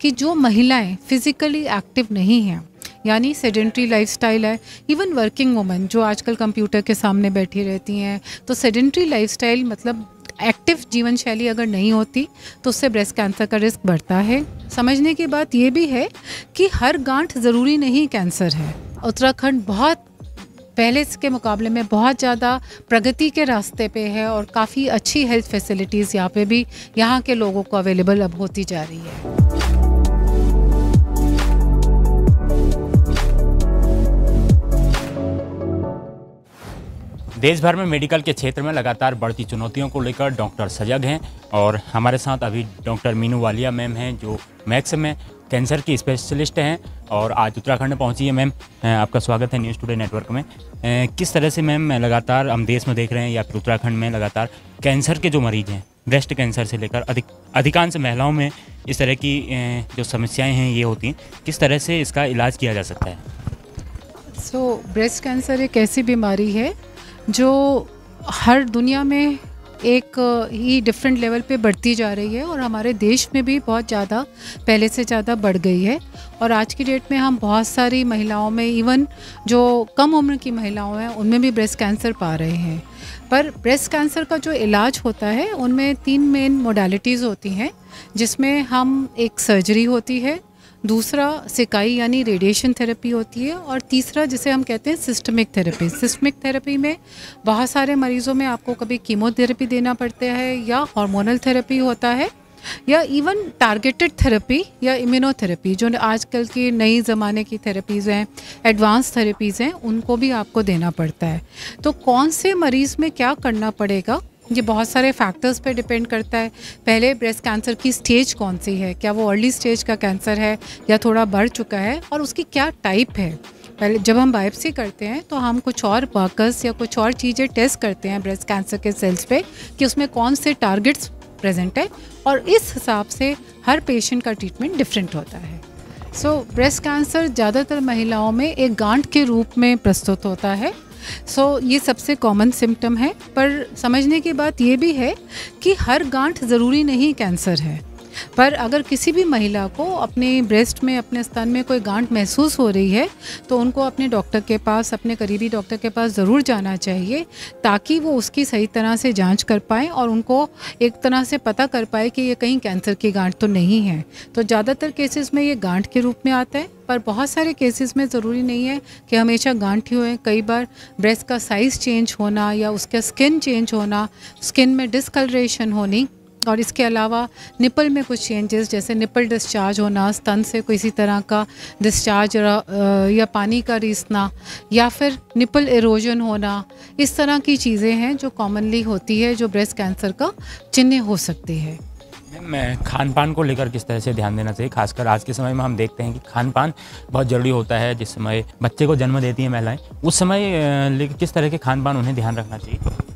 कि जो महिलाएं फिजिकली एक्टिव नहीं हैं, यानी सेडेंट्री लाइफस्टाइल है, इवन वर्किंग वुमेन जो आजकल कंप्यूटर के सामने बैठी रहती हैं, तो सेडेंट्री लाइफस्टाइल मतलब एक्टिव जीवन शैली अगर नहीं होती तो उससे ब्रेस्ट कैंसर का रिस्क बढ़ता है। समझने की बात यह भी है कि हर गांठ ज़रूरी नहीं कैंसर है। उत्तराखंड बहुत पहले इसके मुकाबले में बहुत ज़्यादा प्रगति के रास्ते पे है और काफ़ी अच्छी हेल्थ फैसिलिटीज़ यहाँ पे भी यहाँ के लोगों को अवेलेबल अब होती जा रही है। देश भर में मेडिकल के क्षेत्र में लगातार बढ़ती चुनौतियों को लेकर डॉक्टर सजग हैं और हमारे साथ अभी डॉक्टर मीनू वालिया मैम हैं जो मैक्स में कैंसर की स्पेशलिस्ट हैं और आज उत्तराखंड में पहुंची है। मैम आपका स्वागत है न्यूज़ टुडे नेटवर्क में। किस तरह से मैम लगातार हम देश में देख रहे हैं या फिर उत्तराखंड में लगातार कैंसर के जो मरीज हैं, ब्रेस्ट कैंसर से लेकर अधिकांश महिलाओं में इस तरह की जो समस्याएँ हैं ये होती हैं, किस तरह से इसका इलाज किया जा सकता है? सो ब्रेस्ट कैंसर एक ऐसी बीमारी है जो हर दुनिया में एक ही डिफरेंट लेवल पे बढ़ती जा रही है और हमारे देश में भी बहुत ज़्यादा पहले से ज़्यादा बढ़ गई है। और आज की डेट में हम बहुत सारी महिलाओं में, इवन जो कम उम्र की महिलाओं हैं उनमें भी ब्रेस्ट कैंसर पा रहे हैं। पर ब्रेस्ट कैंसर का जो इलाज होता है उनमें तीन मेन मोडालिटीज़ होती हैं, जिसमें हम एक सर्जरी होती है, दूसरा सिकाई यानी रेडिएशन थेरेपी होती है और तीसरा जिसे हम कहते हैं सिस्टमिक थेरेपी। सिस्टमिक थेरेपी में बहुत सारे मरीज़ों में आपको कभी कीमोथेरेपी देना पड़ता है या हार्मोनल थेरेपी होता है या इवन टारगेटेड थेरेपी या इम्यूनोथेरेपी जो आजकल की नई ज़माने की थेरेपीज़ हैं, एडवांस थेरेपीज़ हैं, उनको भी आपको देना पड़ता है। तो कौन से मरीज़ में क्या करना पड़ेगा ये बहुत सारे फैक्टर्स पे डिपेंड करता है। पहले ब्रेस्ट कैंसर की स्टेज कौन सी है, क्या वो अर्ली स्टेज का कैंसर है या थोड़ा बढ़ चुका है, और उसकी क्या टाइप है। पहले जब हम बायोप्सी करते हैं तो हम कुछ और मार्कर्स या कुछ और चीज़ें टेस्ट करते हैं ब्रेस्ट कैंसर के सेल्स पे कि उसमें कौन से टारगेट्स प्रेजेंट है, और इस हिसाब से हर पेशेंट का ट्रीटमेंट डिफरेंट होता है। सो ब्रेस्ट कैंसर ज़्यादातर महिलाओं में एक गांठ के रूप में प्रस्तुत होता है। ये सबसे कॉमन सिम्टम है। पर समझने की बात ये भी है कि हर गांठ ज़रूरी नहीं कैंसर है। पर अगर किसी भी महिला को अपने ब्रेस्ट में, अपने स्तन में कोई गांठ महसूस हो रही है तो उनको अपने डॉक्टर के पास, अपने करीबी डॉक्टर के पास ज़रूर जाना चाहिए ताकि वो उसकी सही तरह से जांच कर पाएँ और उनको एक तरह से पता कर पाए कि ये कहीं कैंसर की गांठ तो नहीं है। तो ज़्यादातर केसेस में ये गांठ के रूप में आता है, पर बहुत सारे केसेस में ज़रूरी नहीं है कि हमेशा गांठ ही होए। कई बार ब्रेस्ट का साइज़ चेंज होना या उसका स्किन चेंज होना, स्किन में डिसकलरेशन होनी और इसके अलावा निपल में कुछ चेंजेस जैसे निपल डिस्चार्ज होना, स्तन से किसी तरह का डिस्चार्ज या पानी का रिसना या फिर निपल इरोजन होना, इस तरह की चीज़ें हैं जो कॉमनली होती है, जो ब्रेस्ट कैंसर का चिन्ह हो सकती है। मैं खान पान को लेकर किस तरह से ध्यान देना चाहिए, खासकर आज के समय में हम देखते हैं कि खान पान बहुत ज़रूरी होता है। जिस समय बच्चे को जन्म देती हैं महिलाएँ, उस समय किस तरह के खान पान उन्हें ध्यान रखना चाहिए?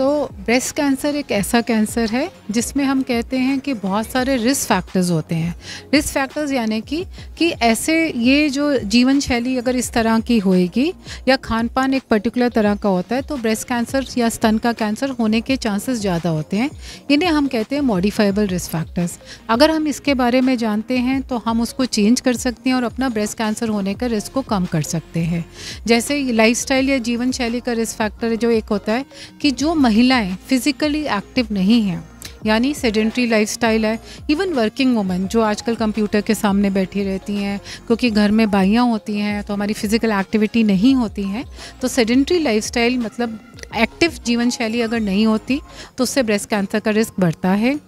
ब्रेस्ट कैंसर एक ऐसा कैंसर है जिसमें हम कहते हैं कि बहुत सारे रिस्क फैक्टर्स होते हैं। रिस्क फैक्टर्स यानी कि ऐसे ये जो जीवन शैली अगर इस तरह की होएगी या खान पान एक पर्टिकुलर तरह का होता है तो ब्रेस्ट कैंसर या स्तन का कैंसर होने के चांसेस ज़्यादा होते हैं। इन्हें हम कहते हैं मॉडिफाइबल रिस्क फैक्टर्स। अगर हम इसके बारे में जानते हैं तो हम उसको चेंज कर सकते हैं और अपना ब्रेस्ट कैंसर होने का रिस्क को कम कर सकते हैं। जैसे लाइफस्टाइल या जीवन शैली का रिस्क फैक्टर जो एक होता है कि जो महिलाएं फिजिकली एक्टिव नहीं हैं, यानी सेडेंट्री लाइफस्टाइल है, इवन वर्किंग वुमेन जो आजकल कंप्यूटर के सामने बैठी रहती हैं, क्योंकि घर में बाइयाँ होती हैं तो हमारी फिजिकल एक्टिविटी नहीं होती है। तो सेडेंट्री लाइफस्टाइल मतलब एक्टिव जीवन शैली अगर नहीं होती तो उससे ब्रेस्ट कैंसर का रिस्क बढ़ता है।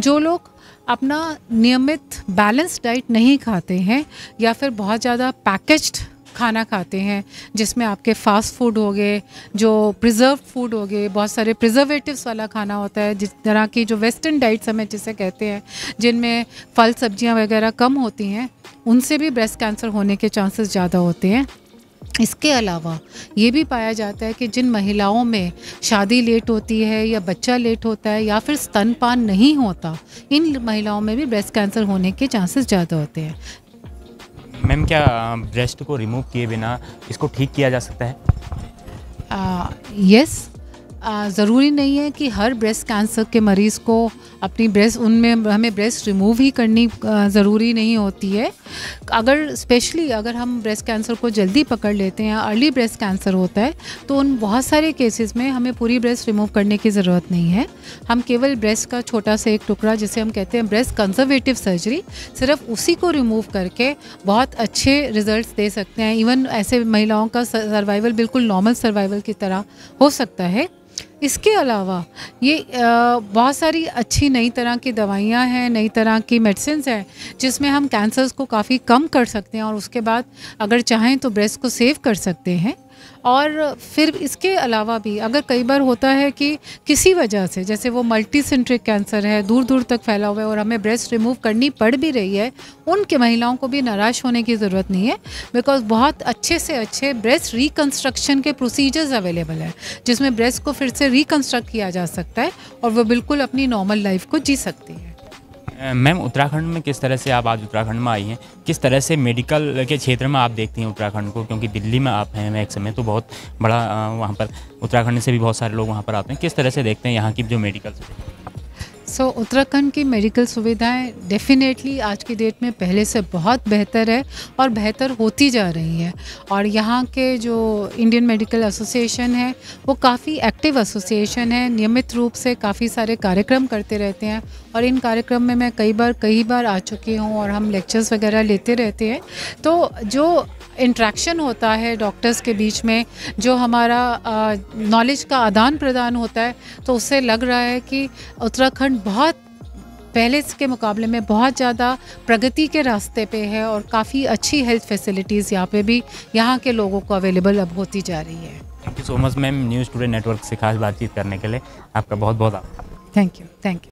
जो लोग अपना नियमित बैलेंस्ड डाइट नहीं खाते हैं या फिर बहुत ज़्यादा पैकेज्ड खाना खाते हैं जिसमें आपके फास्ट फूड हो गए, जो प्रिजर्व फूड हो गए, बहुत सारे प्रिजर्वेटिव्स वाला खाना होता है, जिस तरह की जो वेस्टर्न डाइट्स हमें जिसे कहते हैं, जिनमें फल सब्जियां वगैरह कम होती हैं, उनसे भी ब्रेस्ट कैंसर होने के चांसेस ज़्यादा होते हैं। इसके अलावा ये भी पाया जाता है कि जिन महिलाओं में शादी लेट होती है या बच्चा लेट होता है या फिर स्तनपान नहीं होता, इन महिलाओं में भी ब्रेस्ट कैंसर होने के चांसेस ज़्यादा होते हैं। मैम क्या ब्रेस्ट को रिमूव किए बिना इसको ठीक किया जा सकता है? यस, ज़रूरी नहीं है कि हर ब्रेस्ट कैंसर के मरीज़ को अपनी ब्रेस्ट, उनमें हमें ब्रेस्ट रिमूव ही करनी ज़रूरी नहीं होती है। अगर स्पेशली अगर हम ब्रेस्ट कैंसर को जल्दी पकड़ लेते हैं, अर्ली ब्रेस्ट कैंसर होता है, तो उन बहुत सारे केसेस में हमें पूरी ब्रेस्ट रिमूव करने की ज़रूरत नहीं है। हम केवल ब्रेस्ट का छोटा सा एक टुकड़ा, जिसे हम कहते हैं ब्रेस्ट कंजर्वेटिव सर्जरी, सिर्फ उसी को रिमूव करके बहुत अच्छे रिजल्ट्स दे सकते हैं। इवन ऐसे महिलाओं का सर्वाइवल बिल्कुल नॉर्मल सर्वाइवल की तरह हो सकता है। इसके अलावा ये बहुत सारी अच्छी नई तरह की दवाइयाँ हैं, नई तरह की मेडिसिन्स हैं, जिसमें हम कैंसर्स को काफ़ी कम कर सकते हैं और उसके बाद अगर चाहें तो ब्रेस्ट को सेव कर सकते हैं। और फिर इसके अलावा भी अगर कई बार होता है कि किसी वजह से, जैसे वो मल्टी सेंट्रिक कैंसर है, दूर दूर तक फैला हुआ है और हमें ब्रेस्ट रिमूव करनी पड़ भी रही है, उनके महिलाओं को भी निराश होने की ज़रूरत नहीं है, बिकॉज बहुत अच्छे से अच्छे ब्रेस्ट रिकन्स्ट्रक्शन के प्रोसीजर्स अवेलेबल है, जिसमें ब्रेस्ट को फिर से रिकन्स्ट्रक्ट किया जा सकता है और वह बिल्कुल अपनी नॉर्मल लाइफ को जी सकती है। मैम, उत्तराखंड में किस तरह से आप आज उत्तराखंड में आई हैं, किस तरह से मेडिकल के क्षेत्र में आप देखती हैं उत्तराखंड को, क्योंकि दिल्ली में आप हैं मैक्स में, तो बहुत बड़ा वहाँ पर उत्तराखंड से भी बहुत सारे लोग वहाँ पर आते हैं, किस तरह से देखते हैं यहाँ की जो मेडिकल? उत्तराखंड की मेडिकल सुविधाएं डेफिनेटली आज की डेट में पहले से बहुत बेहतर है और बेहतर होती जा रही है। और यहाँ के जो इंडियन मेडिकल एसोसिएशन है वो काफ़ी एक्टिव एसोसिएशन है, नियमित रूप से काफ़ी सारे कार्यक्रम करते रहते हैं और इन कार्यक्रम में मैं कई बार आ चुकी हूँ और हम लेक्चर्स वगैरह लेते रहते हैं। तो जो इंट्रैक्शन होता है डॉक्टर्स के बीच में, जो हमारा नॉलेज का आदान प्रदान होता है, तो उससे लग रहा है कि उत्तराखंड बहुत पहले के मुकाबले में बहुत ज़्यादा प्रगति के रास्ते पे है और काफ़ी अच्छी हेल्थ फैसिलिटीज़ यहाँ पे भी यहाँ के लोगों को अवेलेबल अब होती जा रही है। Thank you so much ma'am, news today network से खास बातचीत करने के लिए आपका बहुत बहुत आभार। Thank you.